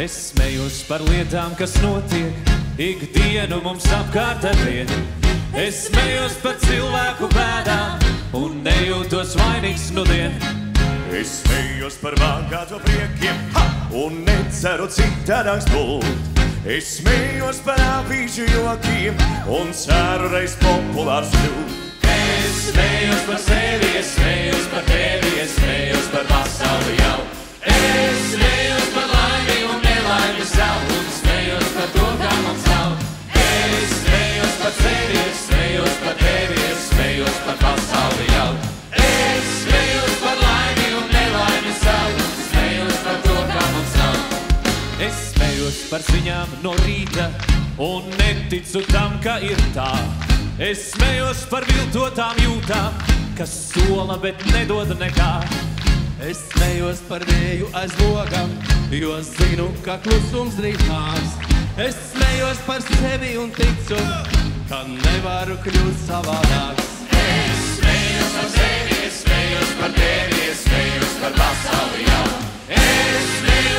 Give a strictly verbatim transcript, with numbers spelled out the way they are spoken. Es smējos par lietām, kas notiek, ikdienu mums apkārt atriet. Es smējos par cilvēku bēdām un nejūtos vainīgs nudien. Es smējos par bagāto priekiem ha! Un neceru citādāks būt. Es smējos par avīžu jokiem un ceru reiz populārs kļūt. Es smējos par sevi, es smējos par tevi, es smējos par pasauli jau. Es smējos par laimi un nelaimi savu un smējos par to, kā man savu. Es smējos par sevi, es smējos par tevi, es smējos par pasauli jau. Es smējos par laimi un nelaimi savu un smējos par to, kā man savu. Es smējos par ziņām no rīta un neticu tam, ka ir tā. Es smējos par viltotām jūtām, kas sola, bet nedod nekā. Es smējos par dēju aiz logam, jo zinu, ka klusums drīz nāks. Es smējos par sevi un ticu, ka nevaru kļūt savādāks. Es smējos par sevi, es smējos par tevi, es smējos par pasauli jau. Es smējos